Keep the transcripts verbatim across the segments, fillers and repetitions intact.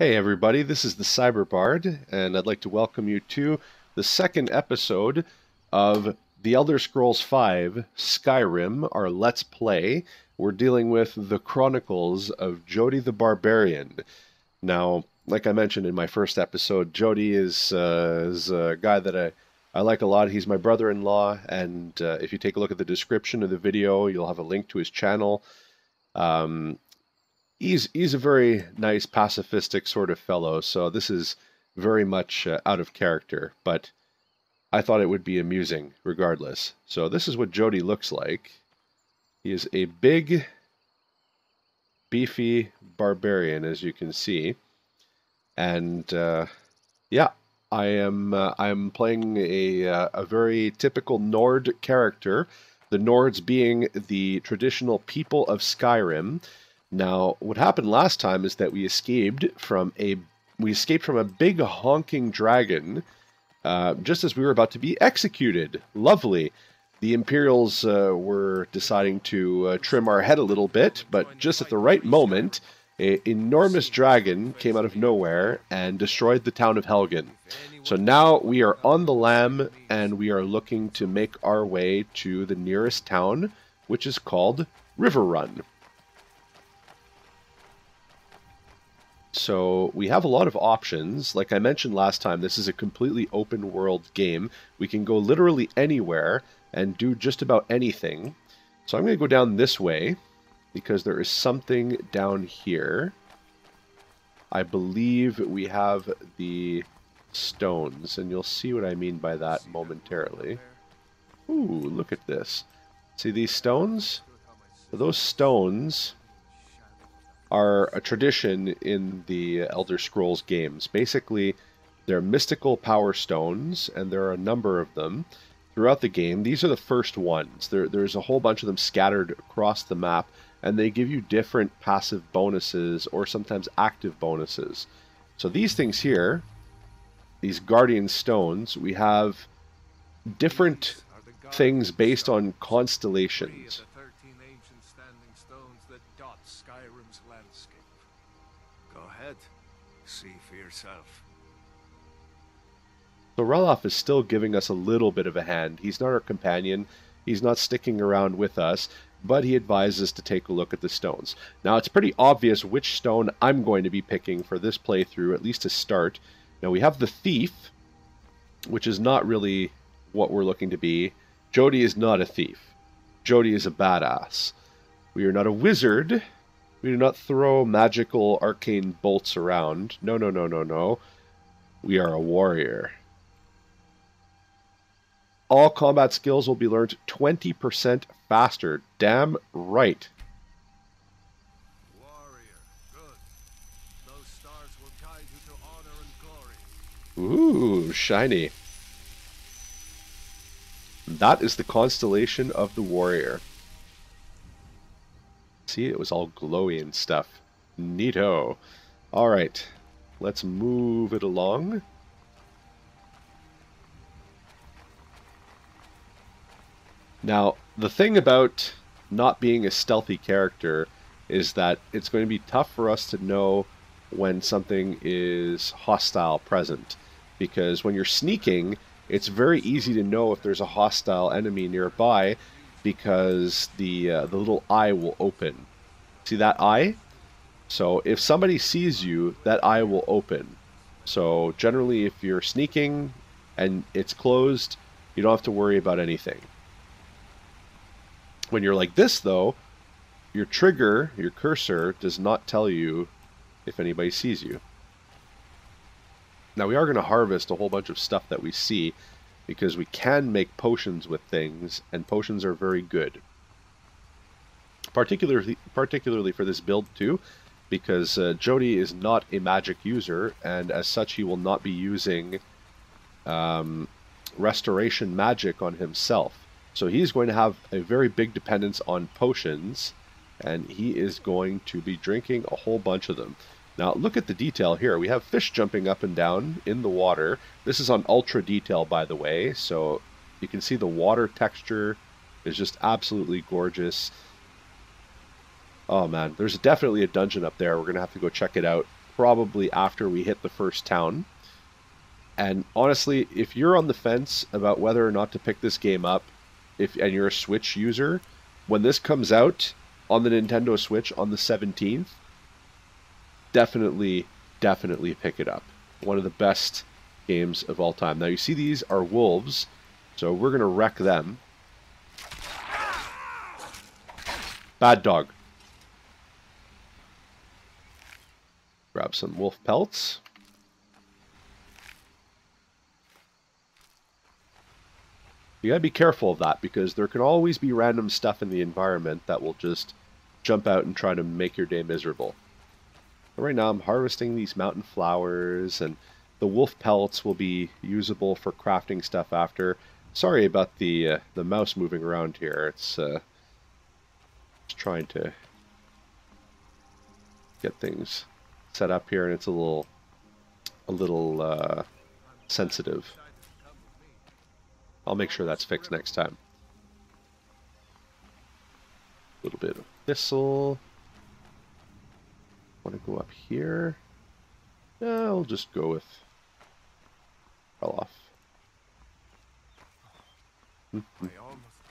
Hey everybody, this is the Cyberbard, and I'd like to welcome you to the second episode of The Elder Scrolls five: Skyrim, our Let's Play. We're dealing with the Chronicles of Jody the Barbarian. Now, like I mentioned in my first episode, Jody is, uh, is a guy that I, I like a lot. He's my brother-in-law, and uh, if you take a look at the description of the video, you'll have a link to his channel. Um... He's, he's a very nice, pacifistic sort of fellow, so this is very much uh, out of character, but I thought it would be amusing regardless. So this is what Jody looks like. He is a big, beefy barbarian, as you can see. And, uh, yeah, I am uh, I'm playing a, uh, a very typical Nord character, the Nords being the traditional people of Skyrim. Now, what happened last time is that we escaped from a we escaped from a big honking dragon, uh, just as we were about to be executed. Lovely. The Imperials uh, were deciding to uh, trim our head a little bit, but just at the right moment, an enormous dragon came out of nowhere and destroyed the town of Helgen. So now we are on the lam, and we are looking to make our way to the nearest town, which is called River Run. So we have a lot of options. Like I mentioned last time, this is a completely open world game. We can go literally anywhere and do just about anything. So I'm going to go down this way because there is something down here. I believe we have the stones, and you'll see what I mean by that momentarily. Ooh, look at this. See these stones? So those stones are a tradition in the Elder Scrolls games. Basically, they're mystical power stones, and there are a number of them throughout the game. These are the first ones. There, there's a whole bunch of them scattered across the map, and they give you different passive bonuses or sometimes active bonuses. So these things here, these Guardian Stones, we have different things based on constellations. See for yourself. So Ralof is still giving us a little bit of a hand. He's not our companion. He's not sticking around with us, but he advises us to take a look at the stones. Now, it's pretty obvious which stone I'm going to be picking for this playthrough, at least to start. Now, we have the thief, which is not really what we're looking to be. Jody is not a thief. Jody is a badass. We are not a wizard. We do not throw magical arcane bolts around. No, no, no, no, no. We are a warrior. All combat skills will be learned twenty percent faster. Damn right. Warrior, good. Those stars will guide you to honor and glory. Ooh, shiny. That is the constellation of the warrior. See, it was all glowy and stuff. Neato. All right, let's move it along. Now, the thing about not being a stealthy character is that it's going to be tough for us to know when something is hostile present. Because when you're sneaking, it's very easy to know if there's a hostile enemy nearby, because the uh, the little eye will open. See that eye? So if somebody sees you, that eye will open. So generally, if you're sneaking and it's closed, you don't have to worry about anything. When you're like this, though, your trigger, your cursor, does not tell you if anybody sees you. Now, we are going to harvest a whole bunch of stuff that we see, because we can make potions with things, and potions are very good. Particularly, particularly for this build too, because uh, Jody is not a magic user, and as such he will not be using um, restoration magic on himself. So he's going to have a very big dependence on potions, and he is going to be drinking a whole bunch of them. Now, look at the detail here. We have fish jumping up and down in the water. This is on ultra detail, by the way, so you can see the water texture is just absolutely gorgeous. Oh, man, there's definitely a dungeon up there. We're going to have to go check it out probably after we hit the first town. And honestly, if you're on the fence about whether or not to pick this game up, if and you're a Switch user, when this comes out on the Nintendo Switch on the seventeenth, definitely, definitely pick it up. One of the best games of all time. Now you see these are wolves, so we're going to wreck them. Bad dog. Grab some wolf pelts. You gotta be careful of that, because there can always be random stuff in the environment that will just jump out and try to make your day miserable. But right now I'm harvesting these mountain flowers, and the wolf pellets will be usable for crafting stuff after. Sorry about the uh, the mouse moving around here. It's uh, just trying to get things set up here, and it's a little a little uh, sensitive. I'll make sure that's fixed next time. A little bit of thistle. Want to go up here? No, I'll just go with Ralof. I almost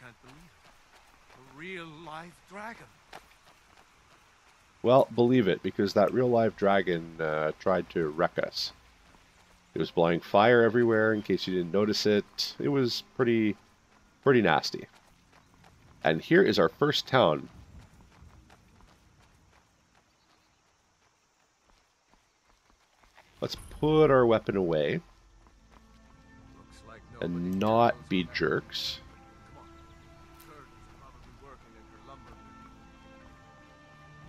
can't believe it. A real live dragon. Well, believe it, because that real live dragon uh, tried to wreck us. It was blowing fire everywhere, in case you didn't notice it. It was pretty, pretty nasty. And here is our first town. Let's put our weapon away. And not be jerks.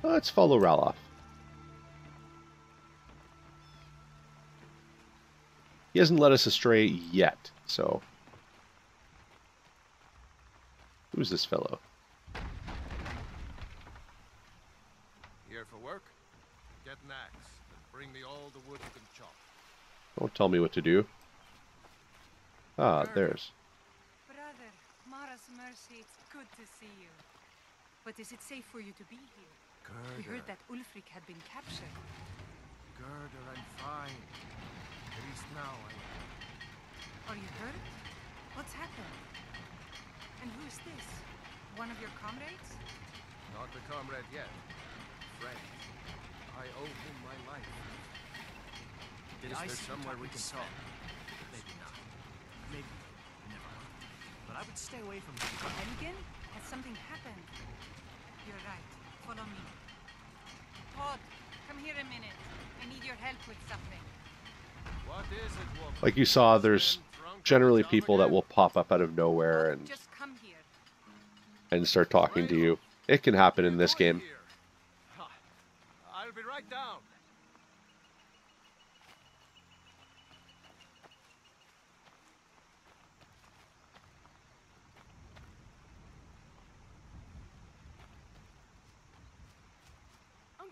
Let's follow Ralof. He hasn't led us astray yet, so... Who's this fellow? Here for work? Get an axe and bring me all the wood you can chop. Don't tell me what to do. Ah, there's... Brother, Mara's mercy, it's good to see you. But is it safe for you to be here? Gerda. We heard that Ulfric had been captured. Gerda, I'm fine. At least now I am. Are you hurt? What's happened? And who's this? One of your comrades? Not a comrade yet. Friend. I owe him my life. Is there somewhere we can talk? Maybe not. Maybe never. But I would stay away from him. Helgen? Has something happened? You're right. Follow me. Hod, come here a minute. I need your help with something. What is it, woman? Like you saw, there's generally people that will pop up out of nowhere and just come here and start talking to you. It can happen in this game. I'll be right down.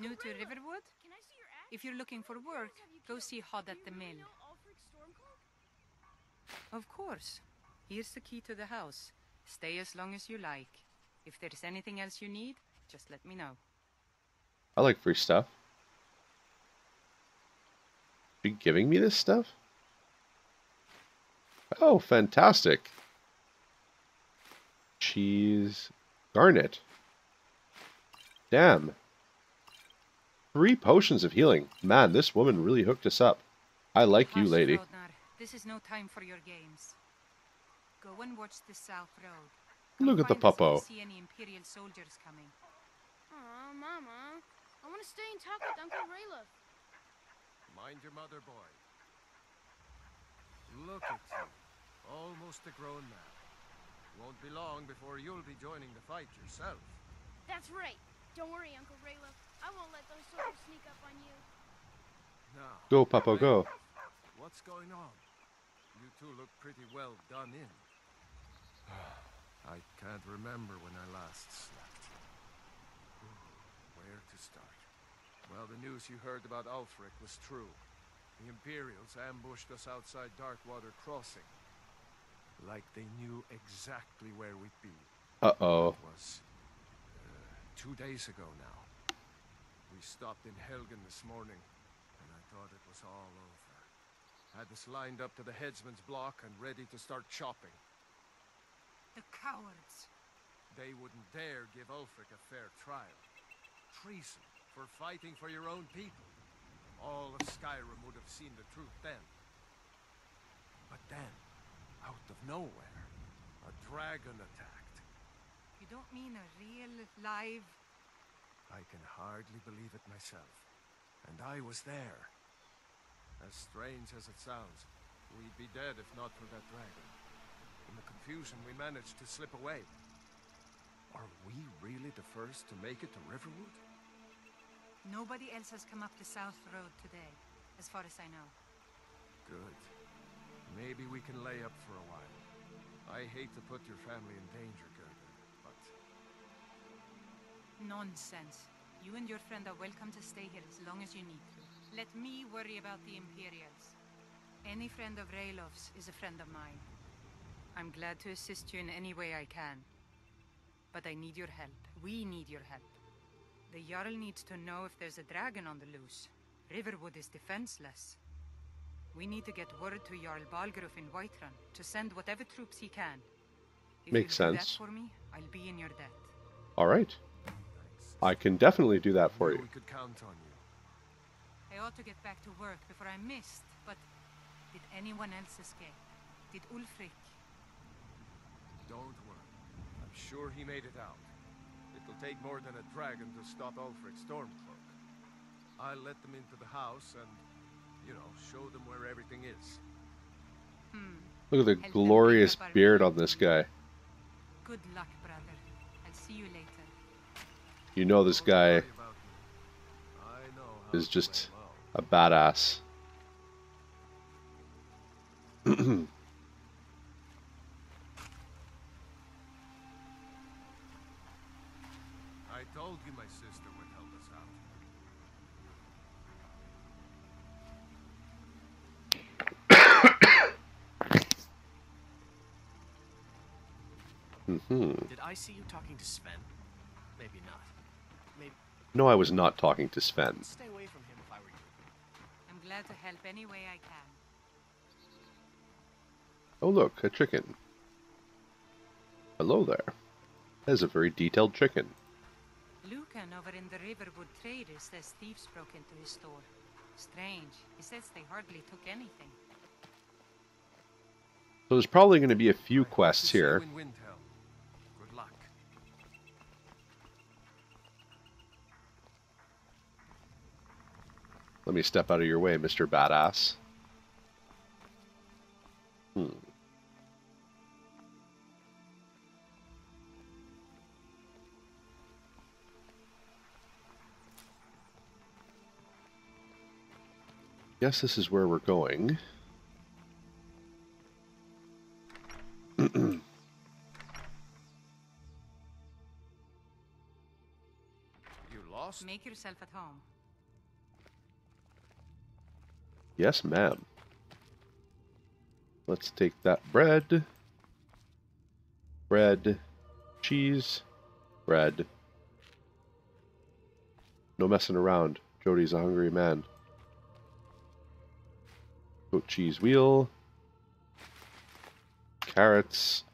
New to Riverwood? If you're looking for work, go see Hod at the mill. Of course. Here's the key to the house. Stay as long as you like. If there's anything else you need, just let me know. I like free stuff. Are you giving me this stuff? Oh, fantastic. Cheese garnet. Damn. Three potions of healing. Man, this woman really hooked us up. I like you, lady. This is no time for your games. Go and watch the south road. Look at the puppo. See any Imperial soldiers coming. Aw, Mama. I want to stay and talk with Uncle Ralof. Mind your mother, boy. Look at you. Almost a grown man. Won't be long before you'll be joining the fight yourself. That's right. Don't worry, Uncle Ralof. I won't let those soldiers sneak up on you. Now, go, Papa, go. What's going on? You two look pretty well done in. I can't remember when I last slept. Where to start? Well, the news you heard about Ulfric was true. The Imperials ambushed us outside Darkwater Crossing. Like they knew exactly where we'd be. Uh-oh. It was uh, two days ago now. We stopped in Helgen this morning, thought it was all over. Had us lined up to the headsman's block and ready to start chopping. The cowards! They wouldn't dare give Ulfric a fair trial. Treason for fighting for your own people. All of Skyrim would have seen the truth then. But then, out of nowhere, a dragon attacked. You don't mean a real, live... I can hardly believe it myself. And I was there. As strange as it sounds, we'd be dead if not for that dragon. In the confusion, we managed to slip away. Are we really the first to make it to Riverwood? Nobody else has come up the South Road today, as far as I know. Good. Maybe we can lay up for a while. I hate to put your family in danger, Gerda, but... Nonsense. You and your friend are welcome to stay here as long as you need to. Let me worry about the Imperials. Any friend of Ralof's is a friend of mine. I'm glad to assist you in any way I can. But I need your help. We need your help. The Jarl needs to know if there's a dragon on the loose. Riverwood is defenseless. We need to get word to Jarl Balgruuf in Whiterun to send whatever troops he can. If Makes you do sense. That for me, I'll be in your debt. All right. I can definitely do that for you. We could count on you. I ought to get back to work before I missed, but did anyone else escape? Did Ulfric? Don't worry. I'm sure he made it out. It'll take more than a dragon to stop Ulfric's Stormcloak. I'll let them into the house and, you know, show them where everything is. Hmm. Look at the Helgen glorious beard on this guy. Good luck, brother. I'll see you later. You know this guy is just a badass. I told you my sister would help us out. Mm-hmm. Did I see you talking to Sven? Maybe not. Maybe. No, I was not talking to Sven. Stay away from him if I were you. I'm glad to help any way I can. Oh look, a chicken. Hello there. That is a very detailed chicken. Lucan over in the Riverwood Trader says thieves broke into his store. Strange. He says they hardly took anything. So there's probably going to be a few quests here. Let me step out of your way, Mister Badass. Hmm. Guess this is where we're going. You lost? Make yourself at home. Yes, ma'am. Let's take that bread. Bread. Cheese. Bread. No messing around. Jody's a hungry man. Goat cheese wheel. Carrots.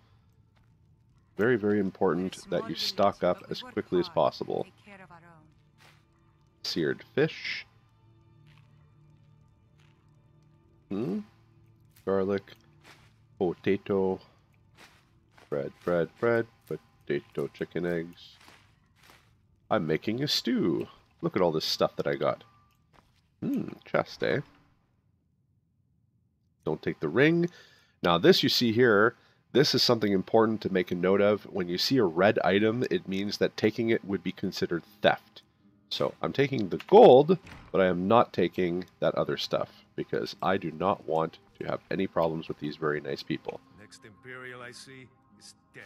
Very, very important that you stock up as quickly as possible. Seared fish. Hmm? Garlic, potato, bread, bread, bread, potato, chicken, eggs. I'm making a stew. Look at all this stuff that I got. Hmm, chest, eh? Don't take the ring. Now this you see here, this is something important to make a note of. When you see a red item, it means that taking it would be considered theft. So I'm taking the gold, but I am not taking that other stuff because I do not want to have any problems with these very nice people. Next Imperial I see is dead.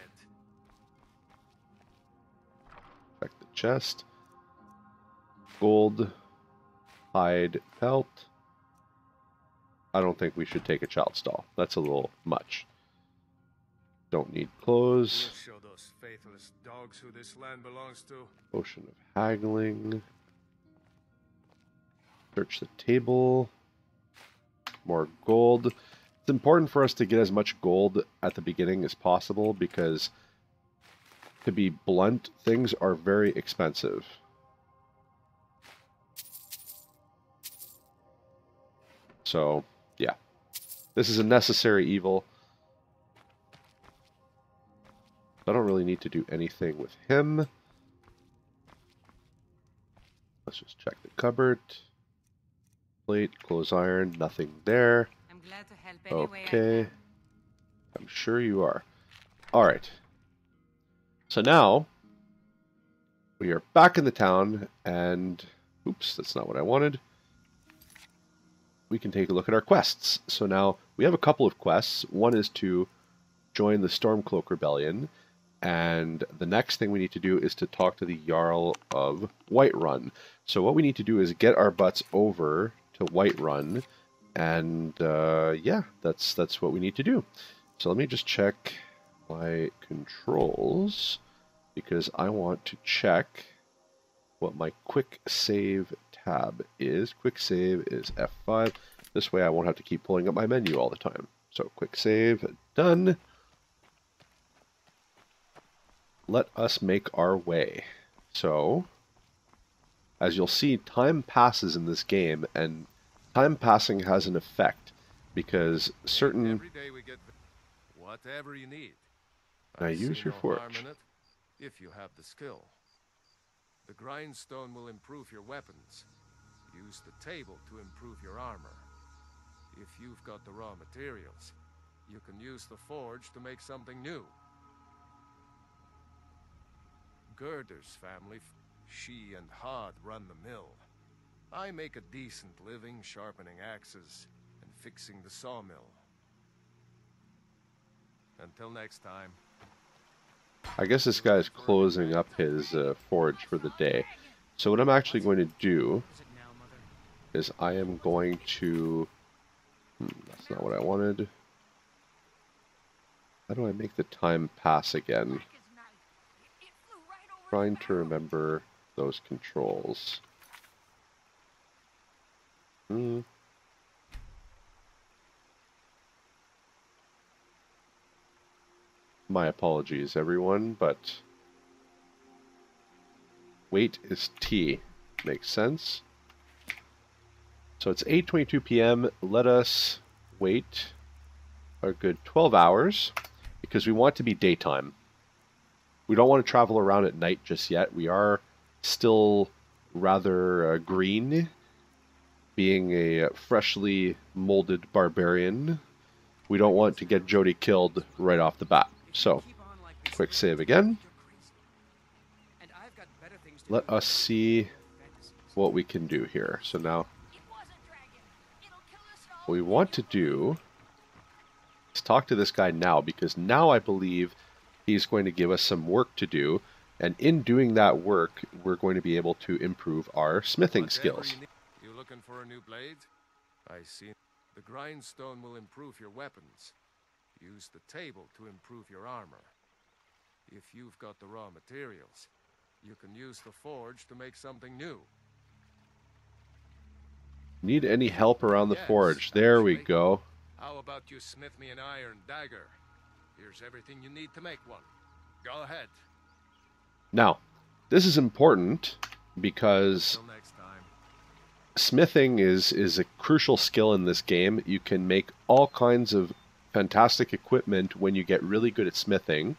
Check the chest. Gold. Hide pelt. I don't think we should take a child's doll. That's a little much. Don't need clothes. Show those faithless dogs who this land belongs to. Potion of haggling. Search the table. More gold. It's important for us to get as much gold at the beginning as possible because, to be blunt, things are very expensive. So, yeah. This is a necessary evil. I don't really need to do anything with him. Let's just check the cupboard. Plate, clothes iron, nothing there. I'm glad to help anyway. Okay. I'm sure you are. Alright. So now, we are back in the town, and... Oops, that's not what I wanted. We can take a look at our quests. So now, we have a couple of quests. One is to join the Stormcloak Rebellion, and the next thing we need to do is to talk to the Jarl of Whiterun. So what we need to do is get our butts over to Whiterun, and uh, yeah, that's that's what we need to do. So let me just check my controls, because I want to check what my quick save tab is. Quick save is F five. This way I won't have to keep pulling up my menu all the time. So quick save, done. Let us make our way. So, as you'll see, time passes in this game, and time passing has an effect because certain... Every day we get whatever you need. Now use your forge. If you have the skill, the grindstone will improve your weapons. Use the table to improve your armor. If you've got the raw materials, you can use the forge to make something new. Gerder's family, she and Hod run the mill. I make a decent living sharpening axes and fixing the sawmill. Until next time. I guess this guy's closing up his uh, forge for the day. So what I'm actually going to do is I am going to... Hmm, that's not what I wanted. How do I make the time pass again? Trying to remember those controls. Hmm. My apologies, everyone, but wait is T. Makes sense. So it's eight twenty-two p m Let us wait a good twelve hours because we want to be daytime. We don't want to travel around at night just yet. We are still rather uh, green, being a freshly molded barbarian. We don't want to get Jody killed right off the bat. So, quick save again. Let us see what we can do here. So now, what we want to do is talk to this guy now, because now I believe... he's going to give us some work to do, and in doing that work, we're going to be able to improve our smithing skills. You looking for a new blade? I see. The grindstone will improve your weapons. Use the table to improve your armor. If you've got the raw materials, you can use the forge to make something new. Need any help around the yes, forge? There we go. How about you smith me an iron dagger? Here's everything you need to make one. Go ahead. Now, this is important because smithing is, is a crucial skill in this game. You can make all kinds of fantastic equipment when you get really good at smithing,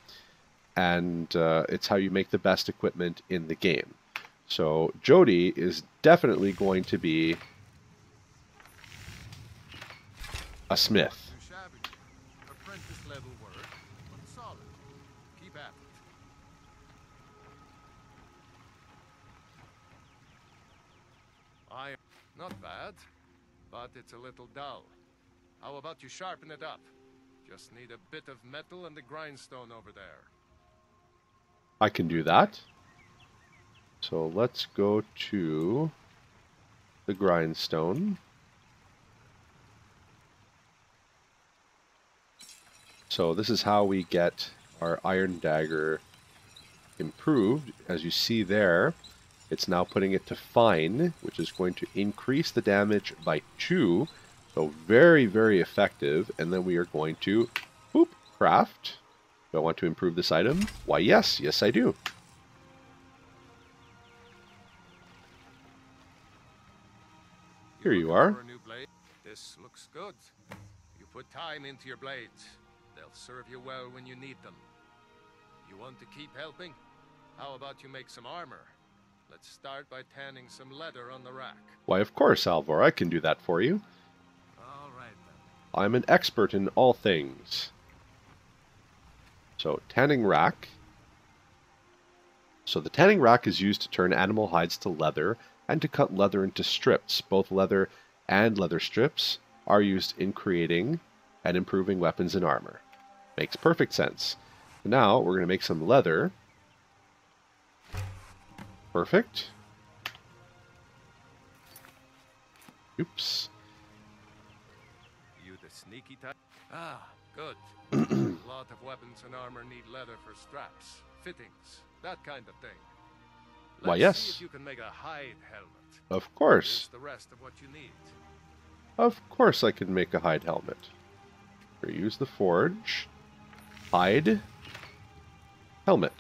and uh, it's how you make the best equipment in the game. So Jody is definitely going to be a smith. I not bad, but it's a little dull. How about you sharpen it up? Just need a bit of metal and the grindstone over there. I can do that. So let's go to the grindstone. So this is how we get our iron dagger improved. As you see there, It's now putting it to fine, which is going to increase the damage by two. So very, very effective. And then we are going to, boop, craft. Do I want to improve this item? Why, yes. Yes, I do. Here you are. This looks good. You put time into your blades. They'll serve you well when you need them. You want to keep helping? How about you make some armor? Let's start by tanning some leather on the rack. Why, of course, Alvor. I can do that for you. All right, then. I'm an expert in all things. So, tanning rack. So the tanning rack is used to turn animal hides to leather and to cut leather into strips. Both leather and leather strips are used in creating and improving weapons and armor. Makes perfect sense. Now we're going to make some leather. Perfect. Oops. You the sneaky type? Ah, good. A lot of weapons and armor need leather for straps, fittings, that kind of thing. Let's Why, yes. See if you can make a hide helmet. Of course. The rest of what you need. Of course I can make a hide helmet. Here, use the forge. Hide. Helmet.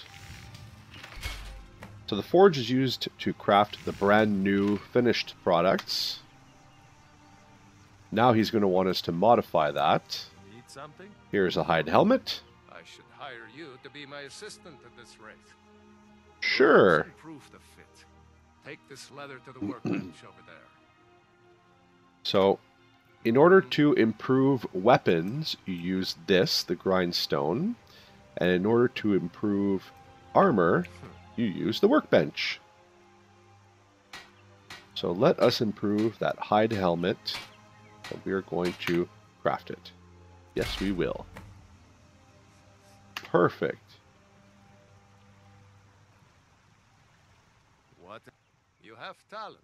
So the forge is used to craft the brand new finished products. Now he's going to want us to modify that. Need something? Here's a hide helmet. I should hire you to be my assistant at this rate. Sure. Improve the fit. Take this leather to the workbench over there. So, in order to improve weapons, you use this, the grindstone, and in order to improve armor, you use the workbench. So let us improve that hide helmet, and we are going to craft it. Yes, we will. Perfect. What? You have talent.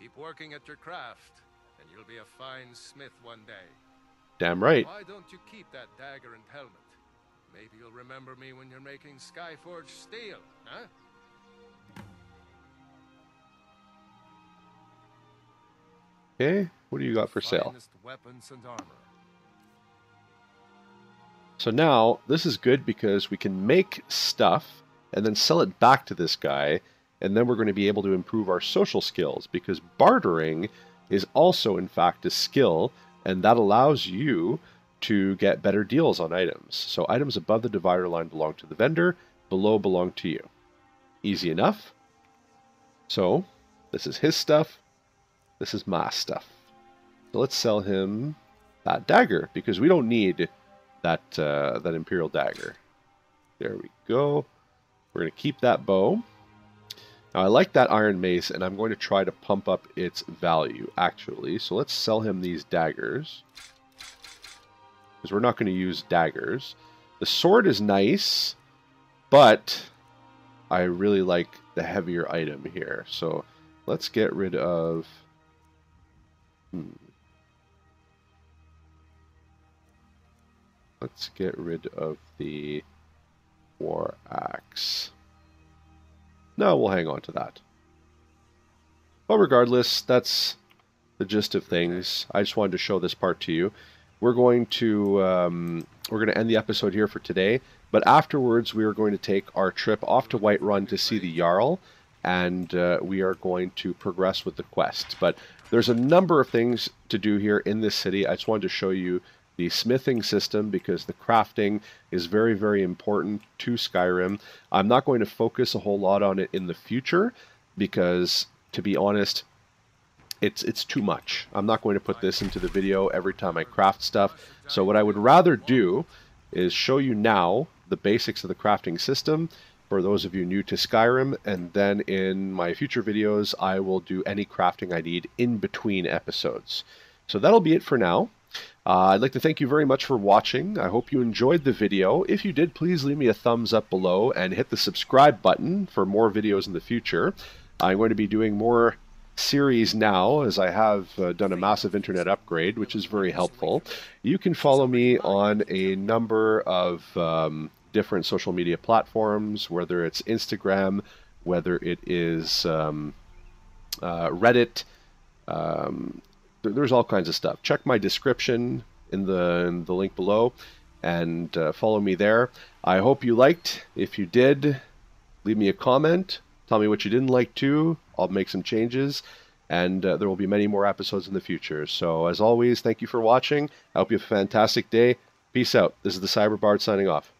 Keep working at your craft. And you'll be a fine smith one day. Damn right. Why don't you keep that dagger and helmet? Maybe you'll remember me when you're making Skyforge steel, huh? Okay, what do you got for sale? Weapons and armor. So now, this is good because we can make stuff and then sell it back to this guy, and then we're going to be able to improve our social skills, because bartering is also, in fact, a skill, and that allows you to get better deals on items. So items above the divider line belong to the vendor, below belong to you. Easy enough. So, this is his stuff, this is my stuff. So let's sell him that dagger, because we don't need that, uh, that Imperial dagger. There we go. We're going to keep that bow. Now, I like that iron mace, and I'm going to try to pump up its value, actually. So let's sell him these daggers, because we're not going to use daggers. The sword is nice, but I really like the heavier item here. So let's get rid of... Hmm. Let's get rid of the war axe. No, we'll hang on to that. But regardless, that's the gist of things. I just wanted to show this part to you. We're going to um, we're going to end the episode here for today. But afterwards, we are going to take our trip off to Whiterun to see the Jarl, and uh, we are going to progress with the quest. But there's a number of things to do here in this city. I just wanted to show you the smithing system, because the crafting is very, very important to Skyrim. I'm not going to focus a whole lot on it in the future, because, to be honest, it's it's too much. I'm not going to put this into the video every time I craft stuff. So what I would rather do is show you now the basics of the crafting system for those of you new to Skyrim, and then in my future videos, I will do any crafting I need in between episodes. So that'll be it for now. Uh, I'd like to thank you very much for watching. I hope you enjoyed the video. If you did, please leave me a thumbs up below and hit the subscribe button for more videos in the future. I'm going to be doing more series now, as I have uh, done a massive internet upgrade, which is very helpful. You can follow me on a number of um, different social media platforms, whether it's Instagram, whether it is um, uh, Reddit. Um, there, there's all kinds of stuff. Check my description in the, in the link below and uh, follow me there. I hope you liked. If you did, leave me a comment. Tell me what you didn't like too. I'll make some changes, and uh, there will be many more episodes in the future. So as always, thank you for watching. I hope you have a fantastic day. Peace out. This is the Cyberbard signing off.